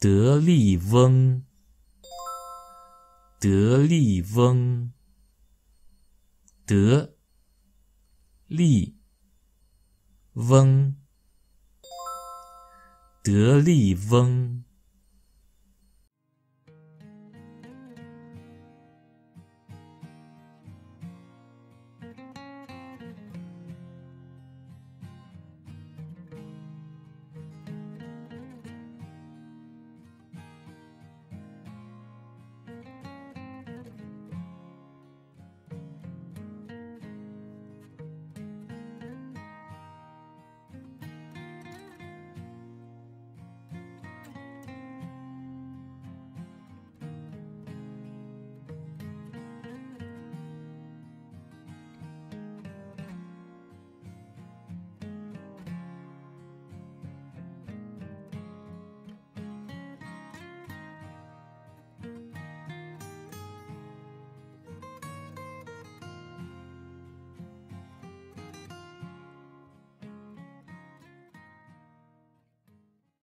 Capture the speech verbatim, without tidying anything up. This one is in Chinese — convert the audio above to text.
德利翁，德利翁，德利翁，德利翁。